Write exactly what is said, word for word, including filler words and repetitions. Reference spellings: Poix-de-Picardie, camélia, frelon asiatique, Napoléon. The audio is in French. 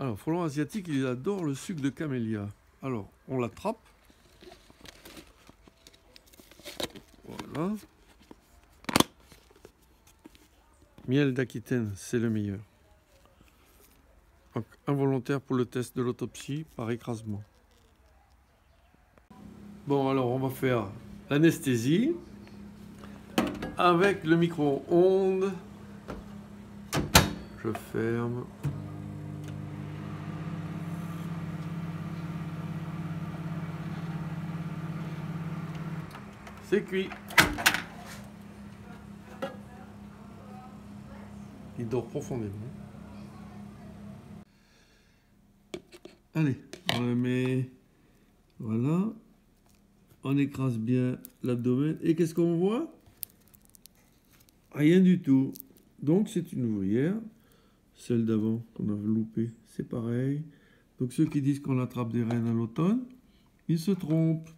Alors, frelon asiatique, il adore le suc de camélia. Alors, on l'attrape. Voilà. Miel d'Aquitaine, c'est le meilleur. Donc, involontaire pour le test de l'autopsie par écrasement. Bon, alors on va faire l'anesthésie avec le micro-ondes. Je ferme. C'est cuit. Il dort profondément. Allez, on le met. Voilà. On écrase bien l'abdomen. Et qu'est-ce qu'on voit? Rien du tout. Donc c'est une ouvrière. Celle d'avant qu'on a loupée, c'est pareil. Donc ceux qui disent qu'on attrape des rennes à l'automne, ils se trompent.